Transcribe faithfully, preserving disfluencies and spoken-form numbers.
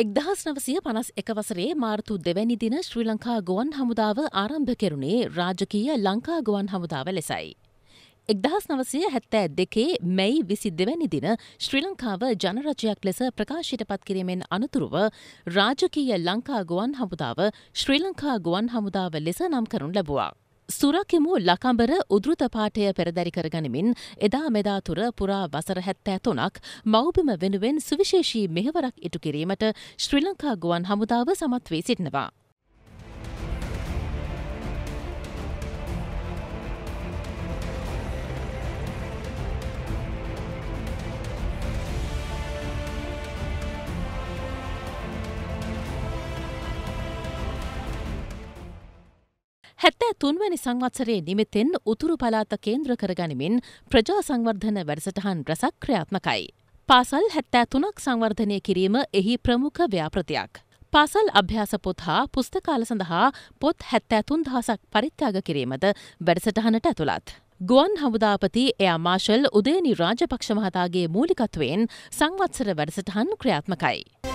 එක්දහස් නවසිය පනස් එක වසරේ මාර්තු දෙවැනි දින ශ්‍රී ලංකා ගුවන් හමුදාව ආරම්භ කෙරුණේ රාජකීය ලංකා ගුවන් හමුදාව ලෙසයි. එක්දහස් නවසිය හැත්තෑ දෙකේ මැයි විසි දෙවැනි වැනි දින ශ්‍රී ලංකාව ජනරජයක් ලෙස ප්‍රකාශයට පත් කිරීමෙන් අනතුරුව රාජකීය ලංකා ගුවන් හමුදාව ශ්‍රී ලංකා ගුවන් හමුදාව ලෙස නම් කරනු ලැබුවා. සුරකිමු ලකඹර උද්ෘත පාඨය පෙරදරි කරගනිමින් එදා මෙදා තුර පුරා වසර හැත්තෑ තුනක් මව්බිම වෙනුවෙන් සුවිශේෂී මෙහෙවරක් ඉටු කිරීමට ශ්‍රී ලංකා ගුවන් හමුදාව සමත් වී සිටිනවා. හැත්තෑ තුන්වැනි වැනි සංවත්සරයේ නිමිතෙන් උතුරු පළාත කේන්ද්‍ර කරගනිමින් ප්‍රජා සංවර්ධන වැඩසටහන් රැසක් ක්‍රියාත්මකයි. පාසල් හැත්තෑ තුනක් සංවර්ධනය කිරීම එහි ප්‍රමුඛ ව්‍යාපෘතියක්. පාසල් අභ්‍යාස පොත් හා පුස්තකාල සඳහා පොත් හැත්තෑ තුන්දහසක් පරිත්‍යාග කිරීමද වැඩසටහනට ඇතුළත්. ගුවන් හමුදාපති එයා මාර්ෂල් උදේනි රාජපක්ෂ මහතාගේ මූලිකත්වයෙන් සංවත්සර වැඩසටහන් ක්‍රියාත්මකයි.